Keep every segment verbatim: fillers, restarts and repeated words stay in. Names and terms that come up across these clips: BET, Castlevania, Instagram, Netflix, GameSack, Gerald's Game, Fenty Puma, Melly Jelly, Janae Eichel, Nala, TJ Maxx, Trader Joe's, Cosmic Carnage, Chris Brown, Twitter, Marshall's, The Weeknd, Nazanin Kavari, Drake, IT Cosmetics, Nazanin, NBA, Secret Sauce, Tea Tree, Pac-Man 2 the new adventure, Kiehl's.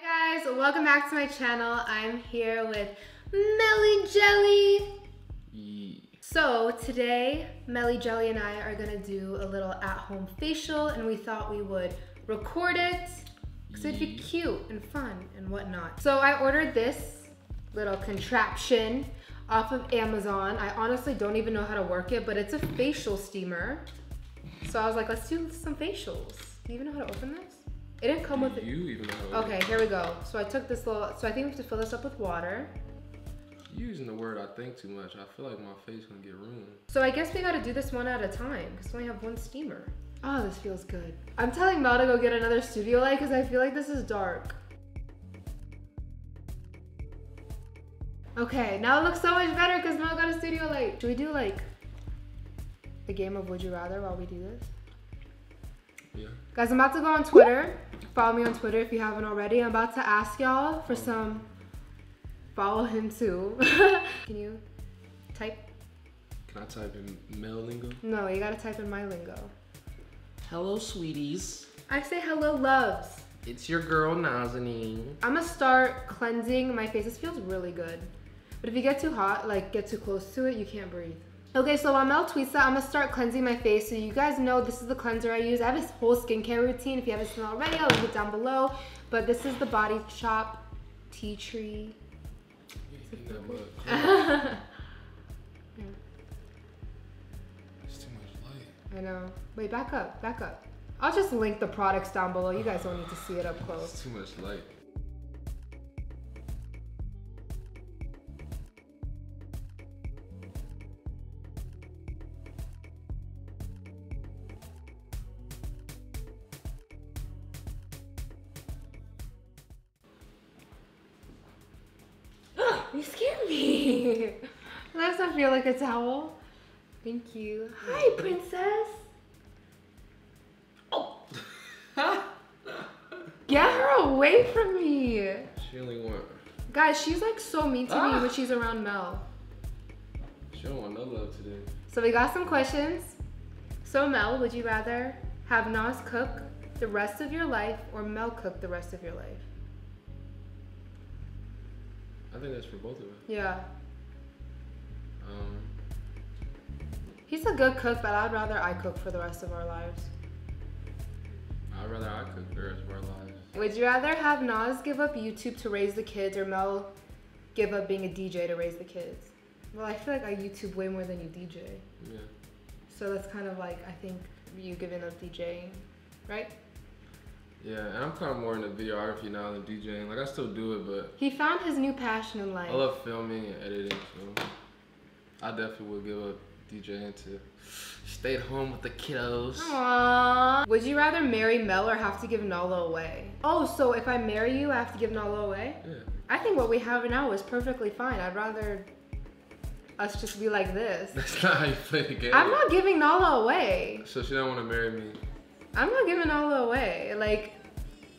Hi guys, welcome back to my channel. I'm here with Melly Jelly. Yeah. So today, Melly Jelly and I are gonna do a little at-home facial, and we thought we would record it because yeah. it'd be cute and fun and whatnot. So I ordered this little contraption off of Amazon. I honestly don't even know how to work it, but it's a facial steamer. So I was like, let's do some facials. Do you even know how to open this? It didn't come with it. You even know how to open it. Okay, here we go. So I took this little, so I think we have to fill this up with water. You're using the word I think too much. I feel like my face is gonna get ruined. So I guess we gotta do this one at a time because we only have one steamer. Oh, this feels good. I'm telling Mel to go get another studio light because I feel like this is dark. Okay, now it looks so much better because Mel got a studio light. Should we do like the game of Would You Rather while we do this? Yeah. Guys, I'm about to go on Twitter. Follow me on Twitter if you haven't already. I'm about to ask y'all for some. Follow him too. Can you type? Can I type in Mel lingo? No, you gotta type in my lingo. Hello, sweeties. I say hello, loves. It's your girl, Nazanin. I'm gonna start cleansing my face. This feels really good. But if you get too hot, like get too close to it, you can't breathe. Okay, so while Mel tweets that, I'm gonna start cleansing my face. So you guys know this is the cleanser I use. I have this whole skincare routine. If you haven't seen it already, I'll link it down below. But this is the Body Shop Tea Tree. It's too much light. I know. Wait, back up, back up. I'll just link the products down below. You guys don't need to see it up close. It's too much light. You scared me. That doesn't feel like a towel. Thank you. Hi, princess. Oh. Get her away from me. She only want. Guys, she's like so mean to ah. me when she's around Mel. She don't want no love today. So we got some questions. So Mel, would you rather have Nas cook the rest of your life or Mel cook the rest of your life? I think that's for both of us. Yeah. Um. He's a good cook, but I'd rather I cook for the rest of our lives. I'd rather I cook for the rest of our lives. Would you rather have Nas give up YouTube to raise the kids or Mel give up being a D J to raise the kids? Well, I feel like I YouTube way more than you D J. Yeah. So that's kind of like, I think, you giving up DJing, right? Yeah, and I'm kind of more into videography now than DJing. Like, I still do it, but... He found his new passion in life. I love filming and editing, so... I definitely would give up DJing to stay at home with the kiddos. Aww. Would you rather marry Mel or have to give Nala away? Oh, so if I marry you, I have to give Nala away? Yeah. I think what we have now is perfectly fine. I'd rather us just be like this. That's not how you play the game. I'm not giving Nala away. So she don't want to marry me. I'm not giving Nala away. Like,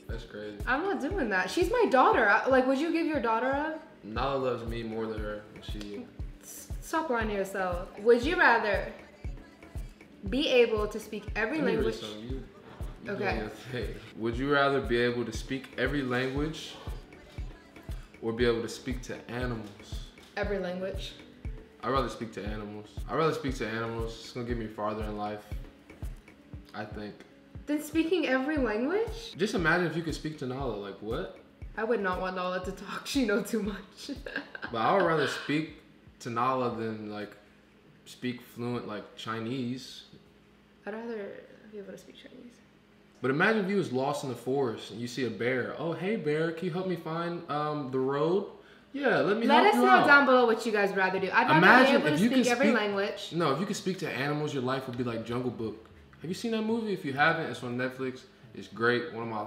that's crazy. I'm not doing that. She's my daughter. I, like, would you give your daughter up? Nala loves me more than her. She. Stop lying to yourself. Would you rather be able to speak every language? You, you okay. Would you rather be able to speak every language or be able to speak to animals? Every language. I'd rather speak to animals. I'd rather speak to animals. It's gonna get me farther in life, I think. Then speaking every language? Just imagine if you could speak to Nala, like what? I would not want Nala to talk, she knows too much. But I would rather speak to Nala than like speak fluent like Chinese. I'd rather be able to speak Chinese. But imagine if you was lost in the forest and you see a bear. Oh, hey bear, can you help me find um, the road? Yeah, let me Let help us you know out. down below what you guys rather do. I'd rather imagine be able to speak every speak, language. No, if you could speak to animals, your life would be like Jungle Book. Have you seen that movie? If you haven't, it's on Netflix. It's great. One of my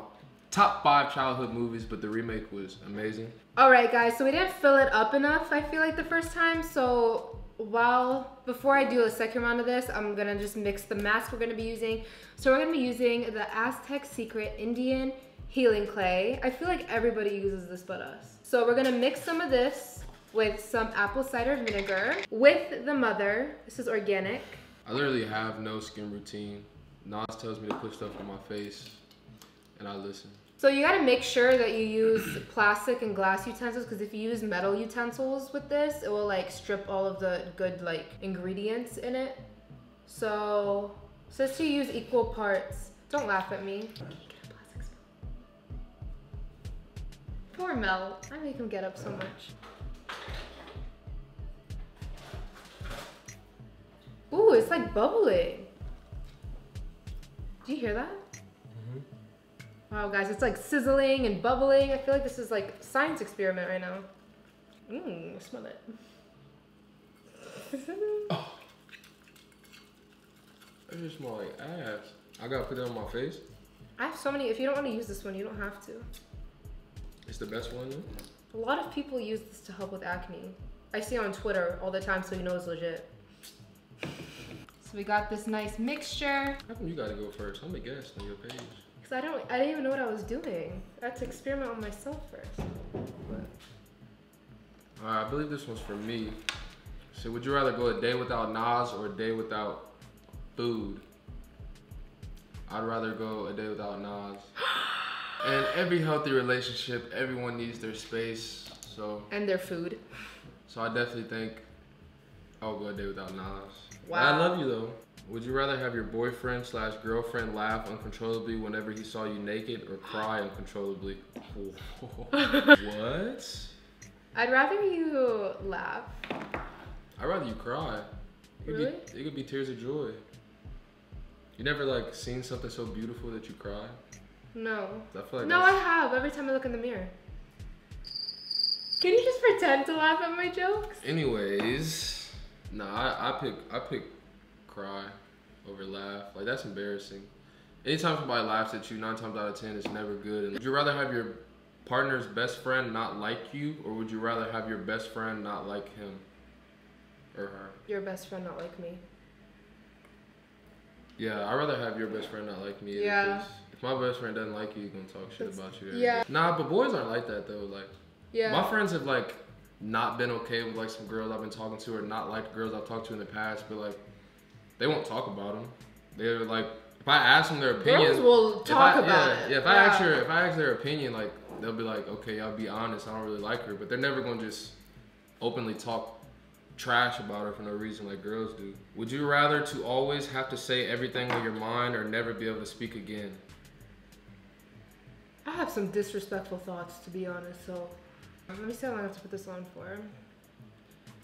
top five childhood movies, but the remake was amazing. All right, guys. So we didn't fill it up enough, I feel like, the first time. So while, before I do a second round of this, I'm going to just mix the mask we're going to be using. So we're going to be using the Aztec Secret Indian Healing Clay. I feel like everybody uses this but us. So we're going to mix some of this with some apple cider vinegar with the mother. This is organic. I literally have no skin routine. Nas tells me to put stuff on my face. and I listen. So you gotta make sure that you use plastic and glass utensils, because if you use metal utensils with this, it will like strip all of the good like ingredients in it. So says to use equal parts. Don't laugh at me. Poor Mel. I make him get up so much. Ooh, it's like bubbling. Do you hear that? Mm-hmm. Wow, guys, it's like sizzling and bubbling. I feel like this is like a science experiment right now. Mmm, smell it. Oh. It just smells like ass. I gotta put it on my face. I have so many. If you don't want to use this one, you don't have to. It's the best one though? A lot of people use this to help with acne. I see on Twitter all the time, so you know it's legit. So we got this nice mixture. How come you gotta go first? I'm a guest on your page. Cause I don't, I didn't even know what I was doing. I had to experiment on myself first. But. All right, I believe this one's for me. So would you rather go a day without Nas or a day without food? I'd rather go a day without Nas. And every healthy relationship, everyone needs their space, so. And their food. So I definitely think I'll go a day without Nas. Wow. And I love you though. Would you rather have your boyfriend slash girlfriend laugh uncontrollably whenever he saw you naked, or cry uncontrollably? What? I'd rather you laugh. I'd rather you cry. It could really? Be, it could be tears of joy. You never like seen something so beautiful that you cry? No. I feel like no, that's... I have. Every time I look in the mirror. Can you just pretend to laugh at my jokes? Anyways, nah, I, I pick I pick cry over laugh. Like that's embarrassing. Anytime somebody laughs at you, nine times out of ten, it's never good. And would you rather have your partner's best friend not like you, or would you rather have your best friend not like him or her? Your best friend not like me. Yeah, I'd rather have your best friend not like me. Yeah. If my best friend doesn't like you, he's gonna talk shit That's, about you. Every yeah. Day. Nah, but boys aren't like that though. Like, yeah. My friends have like not been okay with like some girls I've been talking to, or not liked girls I've talked to in the past, but like they won't talk about them. They're like, if I ask them their opinion, girls will talk I, about yeah, it. Yeah, if I yeah. ask her, if I ask their opinion, like they'll be like, okay, I'll be honest, I don't really like her, but they're never gonna just openly talk trash about her for no reason like girls do. Would you rather to always have to say everything on your mind, or never be able to speak again? I have some disrespectful thoughts, to be honest, so let me see how long I have to put this on for.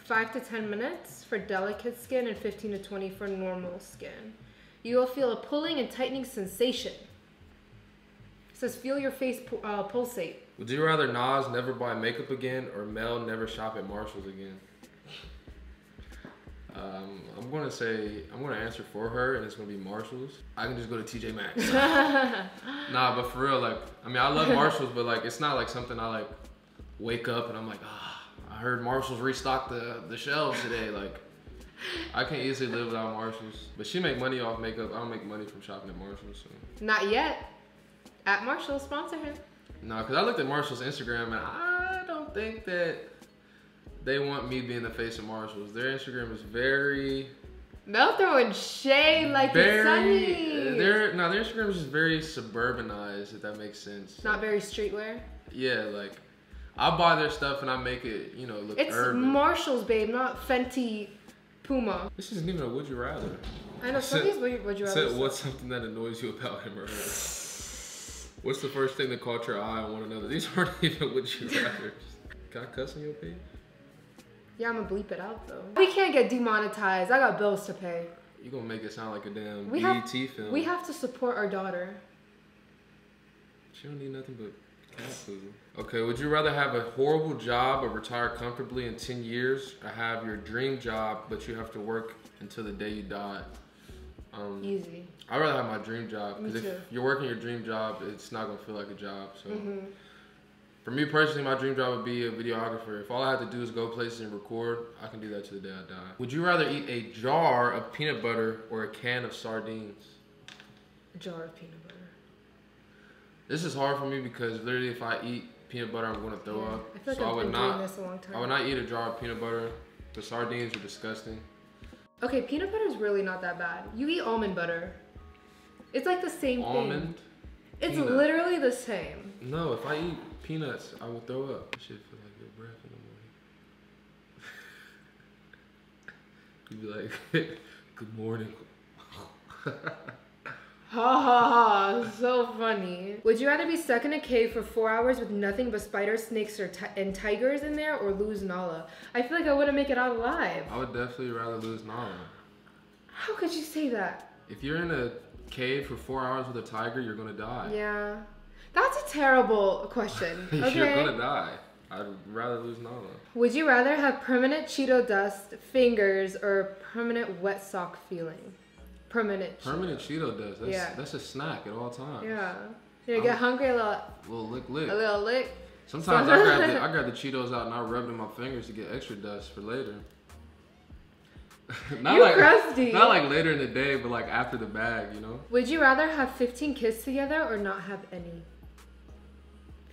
five to ten minutes for delicate skin, and fifteen to twenty for normal skin. You will feel a pulling and tightening sensation. It says feel your face uh, pulsate. Would you rather Nas never buy makeup again, or Mel never shop at Marshall's again? Um, I'm gonna say, I'm gonna answer for her, and it's gonna be Marshall's. I can just go to T J Maxx. Nah, but for real, like, I mean, I love Marshall's, but like, it's not like something I like wake up and I'm like, ah, I heard Marshall's restocked the, the shelves today. Like, I can't easily live without Marshall's. But she make money off makeup. I don't make money from shopping at Marshall's. So. Not yet. At Marshall's, sponsor him. Nah, cause I looked at Marshall's Instagram and I don't think that they want me being the face of Marshall's. Their Instagram is very... Mel throwing shade like very, it's sunny. Their, no, their Instagram is just very suburbanized, if that makes sense. Not like, very streetwear? Yeah, like, I buy their stuff and I make it, you know, look it's urban. It's Marshall's, babe, not Fenty Puma. This isn't even a would you rather. I know, some of these would you rather. What's something that annoys you about him or her? What's the first thing that caught your eye on one another? These aren't even would you rather. Can I cuss on your page? Yeah, I'm gonna bleep it out though. We can't get demonetized. I got bills to pay. You're gonna make it sound like a damn B E T film. We have to support our daughter. She don't need nothing but cat food. Okay, would you rather have a horrible job or retire comfortably in ten years, or have your dream job but you have to work until the day you die? Um, Easy. I'd rather have my dream job. Because if you're working your dream job, it's not gonna feel like a job. So. Mm-hmm. For me personally, my dream job would be a videographer. If all I had to do is go places and record, I can do that to the day I die. Would you rather eat a jar of peanut butter or a can of sardines? A jar of peanut butter. This is hard for me because literally if I eat peanut butter, I'm gonna throw yeah. up. I feel like so I've I would been not, doing this a long time. I would not eat a jar of peanut butter. The sardines are disgusting. Okay, peanut butter is really not that bad. You eat almond butter. It's like the same almond? thing. Almond? It's peanut. Literally the same. No, if I eat peanuts, I will throw up. Shit feel like your breath in the morning. You'd be like, good morning. Ha ha ha, so funny. Would you rather be stuck in a cave for four hours with nothing but spiders, snakes, or ti and tigers in there, or lose Nala? I feel like I wouldn't make it out alive. I would definitely rather lose Nala. How could you say that? If you're in a cave for four hours with a tiger, you're gonna die. Yeah. That's a terrible question. Okay. You're gonna die. I'd rather lose Nala. Would you rather have permanent Cheeto dust fingers or permanent wet sock feeling? Permanent Cheeto. Permanent Cheeto dust. That's, yeah. That's a snack at all times. Yeah. You know, get I'm, hungry a little. A little lick lick. A little lick. Sometimes I, grab the, I grab the Cheetos out and I rub it in my fingers to get extra dust for later. not you like, crusty. Not like later in the day, but like after the bag, you know? Would you rather have fifteen kids together or not have any?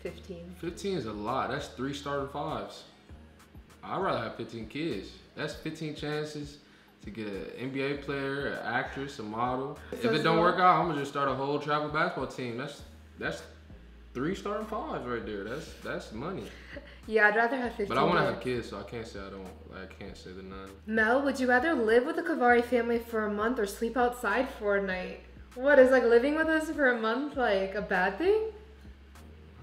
fifteen. fifteen is a lot. That's three starter fives. I'd rather have fifteen kids. That's fifteen chances to get an N B A player, an actress, a model. So if it don't work out, I'm gonna just start a whole travel basketball team. That's that's three starting fives right there. That's that's money. Yeah, I'd rather have fifteen. But I want to have kids, so I can't say I don't. Like, I can't say the none. Mel, would you rather live with the Kavari family for a month or sleep outside for a night? What is like living with us for a month like a bad thing?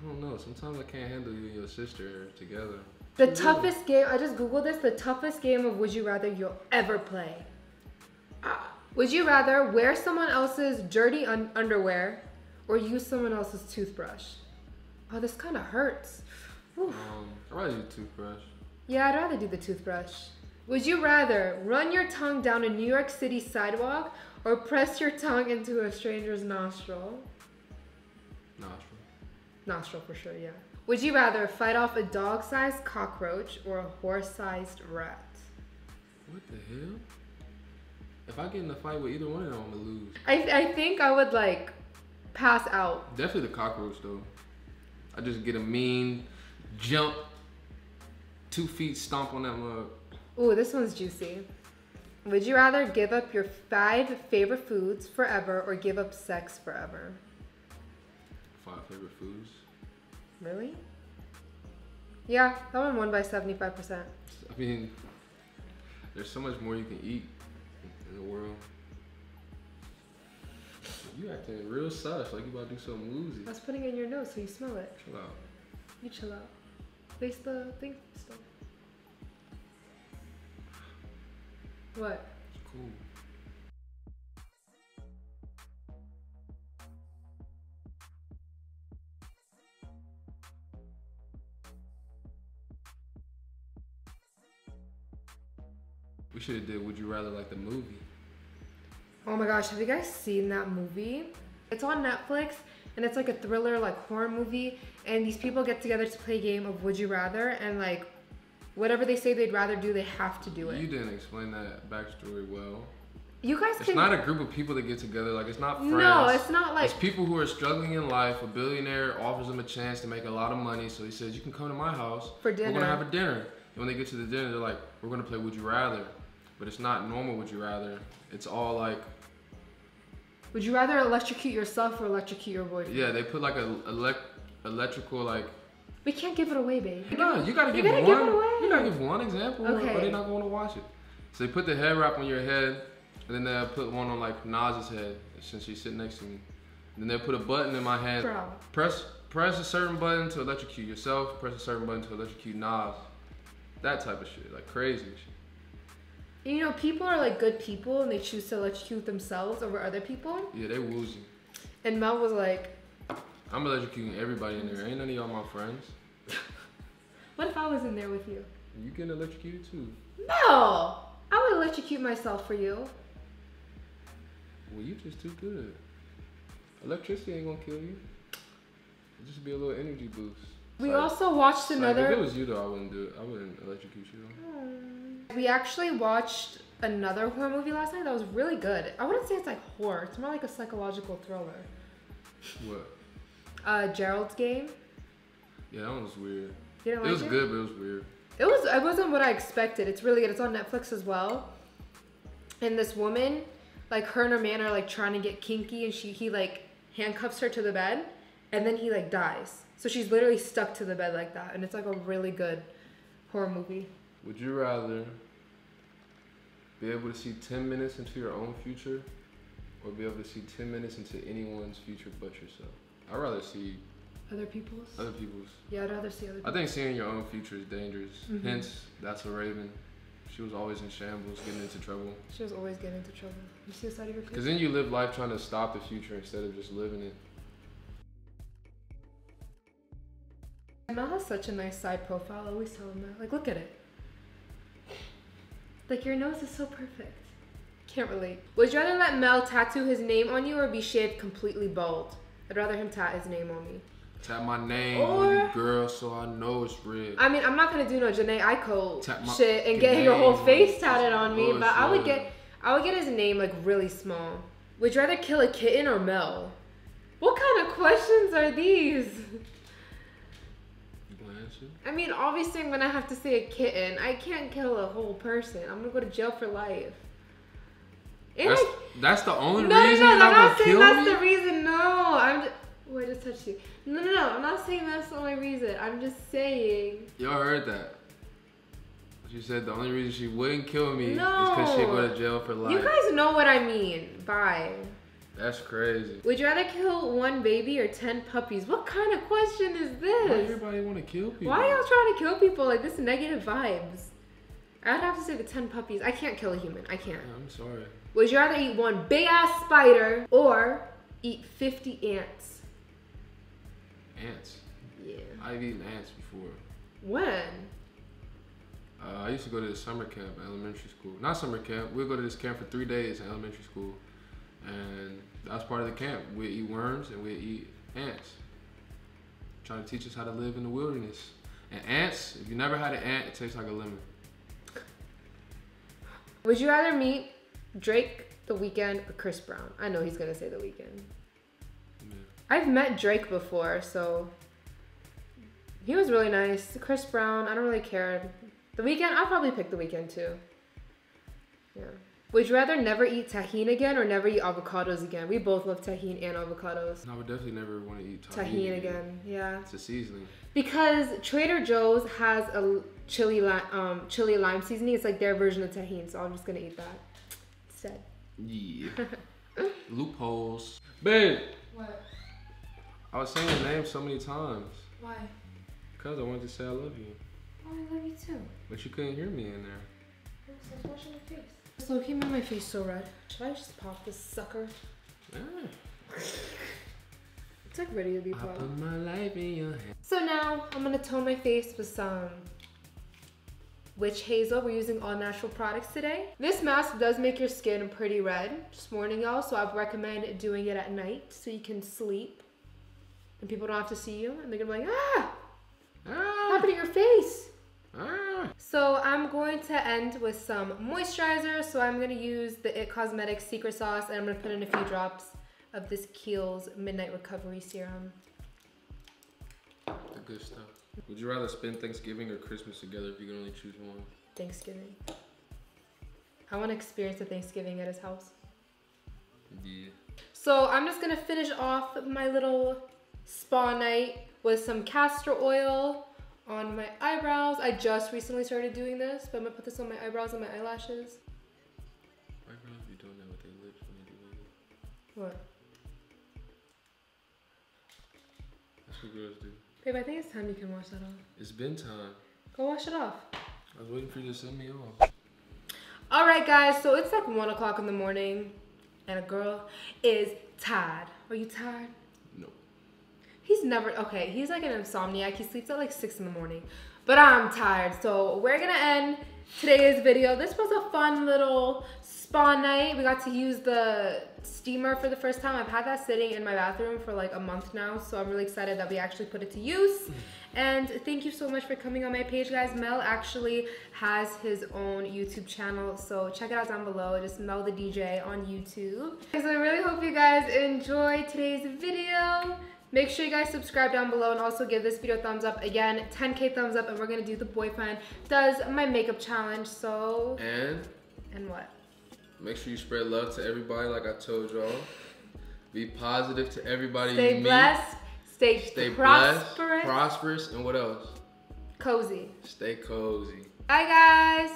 I don't know. Sometimes I can't handle you and your sister together. The Ooh. toughest game, I just Googled this, the toughest game of Would You Rather you'll ever play. Uh, would you rather wear someone else's dirty un underwear or use someone else's toothbrush? Oh, this kind of hurts. Um, I'd rather do the toothbrush. Yeah, I'd rather do the toothbrush. Would you rather run your tongue down a New York City sidewalk or press your tongue into a stranger's nostril? Nostril. Nostril for sure, yeah. Would you rather fight off a dog-sized cockroach or a horse-sized rat? What the hell? If I get in a fight with either one of them, I'm gonna lose. I, th I think I would like pass out. Definitely the cockroach though. I just get a mean jump, two feet stomp on that mug. Ooh, this one's juicy. Would you rather give up your five favorite foods forever or give up sex forever? Five favorite foods? Really? Yeah, that one won by seventy-five percent. I mean, there's so much more you can eat in the world. You acting real sus, like you about to do something woozy. I was putting it in your nose so you smell it. Chill out. You chill out. Face the thing still. What? It's cool. We should have did Would You Rather like the movie. Oh my gosh, have you guys seen that movie? It's on Netflix and it's like a thriller, like horror movie, and these people get together to play a game of Would You Rather, and like whatever they say they'd rather do, they have to do it. You didn't explain that backstory well. You guys it's can- It's not a group of people that get together, like it's not friends. No, it's not like- It's people who are struggling in life. A billionaire offers them a chance to make a lot of money, so he says, you can come to my house. For dinner. We're gonna have a dinner. And when they get to the dinner, they're like, we're gonna play Would You Rather. But it's not normal Would You Rather. It's all like... Would you rather electrocute yourself or electrocute your boyfriend? Yeah, they put like a elect electrical like... We can't give it away, babe. No, you gotta, give, gotta one, give it away. You gotta give one example okay. or they're not going to watch it. So they put the head wrap on your head, and then they'll put one on like Naz's head since she's sitting next to me. And then they'll put a button in my hand. Bro. Press, press a certain button to electrocute yourself, press a certain button to electrocute Naz. That type of shit, like crazy shit. You know, people are like good people and they choose to electrocute themselves over other people. Yeah, they woozy. And Mel was like... I'm electrocuting everybody in there. Ain't none of y'all my friends. What if I was in there with you? You getting electrocuted too. No! I would electrocute myself for you. Well, you just too good. Electricity ain't gonna kill you. It'll just be a little energy boost. We like, also watched another... Like if it was you though, I wouldn't do it. I wouldn't electrocute you though. Mm. We actually watched another horror movie last night that was really good. I wouldn't say it's like horror. It's more like a psychological thriller. What? Uh, Gerald's Game. Yeah, that one was weird. You didn't like it? It was good, but it was weird. It was. It wasn't what I expected. It's really good. It's on Netflix as well. And this woman, like her and her man are like trying to get kinky, and she he like handcuffs her to the bed, and then he like dies. So she's literally stuck to the bed like that, and it's like a really good horror movie. Would you rather be able to see ten minutes into your own future, or be able to see ten minutes into anyone's future but yourself? I'd rather see other people's. Other people's. Yeah, I'd rather see other people's. I think seeing your own future is dangerous. Mm-hmm. Hence, that's a Raven. She was always in shambles, getting into trouble. She was always getting into trouble. You see the side of your future? Because then you live life trying to stop the future instead of just living it. Mel has such a nice side profile. I always tell him that. Like, look at it. Like, your nose is so perfect. Can't relate. Would you rather let Mel tattoo his name on you or be shaved completely bald? I'd rather him tat his name on me. Tap my name or, on you, girl, so I know it's real. I mean, I'm not gonna do no Janae Eichel shit and get your whole face tatted on me, but I would get, I would get his name like really small. Would you rather kill a kitten or Mel? What kind of questions are these? You gonna answer? I mean, obviously I'm gonna have to say a kitten. I can't kill a whole person. I'm gonna go to jail for life. That's, I, that's the only no, reason no, no, I'm not saying that's me? The reason. No, I'm. Just, oh, I just touched you. No, no, no. I'm not saying that's the only reason. I'm just saying. Y'all heard that. She said the only reason she wouldn't kill me no. is because she'd go to jail for life. You guys know what I mean. Bye. That's crazy. Would you rather kill one baby or ten puppies? What kind of question is this? Why everybody want to kill people? Why y'all trying to kill people? Like, this negative vibes. I'd have to say the ten puppies. I can't kill a human. I can't. I'm sorry. Would you rather eat one big-ass spider or eat fifty ants? Ants? Yeah. I've eaten ants before. When? Uh, I used to go to this summer camp at elementary school. Not summer camp. We'd go to this camp for three days in elementary school. And that was part of the camp. We'd eat worms and we'd eat ants. Trying to teach us how to live in the wilderness. And ants, if you never had an ant, it tastes like a lemon. Would you rather meet Drake, The Weeknd, or Chris Brown? I know he's gonna say The Weeknd. Yeah. I've met Drake before, so he was really nice. Chris Brown, I don't really care. The Weeknd, I'll probably pick The Weeknd too. Yeah. Would you rather never eat tahini again or never eat avocados again? We both love tahini and avocados. No, I would definitely never want to eat tahini, tahini again. again. Yeah. It's a seasoning. Because Trader Joe's has a chili, li um, chili lime seasoning. It's like their version of tahini, so I'm just gonna eat that. Said. Yeah. Loopholes. Babe! What? I was saying your name so many times. Why? Because I wanted to say I love you. Oh, I love you too. But you couldn't hear me in there. I'm so washing my face. This look made my face so red. Should I just pop this sucker? Yeah. It's like ready to be popped. I put my life in your hand. So now I'm going to tone my face with some Witch Hazel. We're using all natural products today. This mask does make your skin pretty red. Just warning y'all, so I recommend doing it at night so you can sleep and people don't have to see you and they're gonna be like, ah, ah. What happened to your face? Ah. So I'm going to end with some moisturizer. So I'm gonna use the I T Cosmetics Secret Sauce and I'm gonna put in a few drops of this Kiehl's Midnight Recovery Serum. The good stuff. Would you rather spend Thanksgiving or Christmas together if you could only choose one? Thanksgiving. I want to experience the Thanksgiving at his house. Yeah. So I'm just going to finish off my little spa night with some castor oil on my eyebrows. I just recently started doing this, but I'm going to put this on my eyebrows and my eyelashes. Eyebrows, you don't know what they lips when they do that. What? That's what girls do. Babe, I think it's time you can wash that off. It's been time. Go wash it off. I was waiting for you to send me off. All right, guys. So it's like one o'clock in the morning, and a girl is tired. Are you tired? No. He's never okay. He's like an insomniac. He sleeps at like six in the morning, but I'm tired. So we're gonna end today's video. This was a fun little spa night. We got to use the steamer for the first time. I've had that sitting in my bathroom for like a month now, so I'm really excited that we actually put it to use. And thank you so much for coming on my page, guys. Mel actually has his own YouTube channel, so check it out down below. Just Mel the D J on YouTube. So I really hope you guys enjoyed today's video. Make sure you guys subscribe down below and also give this video a thumbs up. Again, ten K thumbs up, and we're gonna do the boyfriend does my makeup challenge, so. And? And what? Make sure you spread love to everybody like I told y'all. Be positive to everybody stay you meet. Blessed, stay, stay prosperous. Blessed, prosperous, and what else? Cozy. Stay cozy. Bye, guys.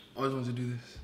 I always wanted to do this.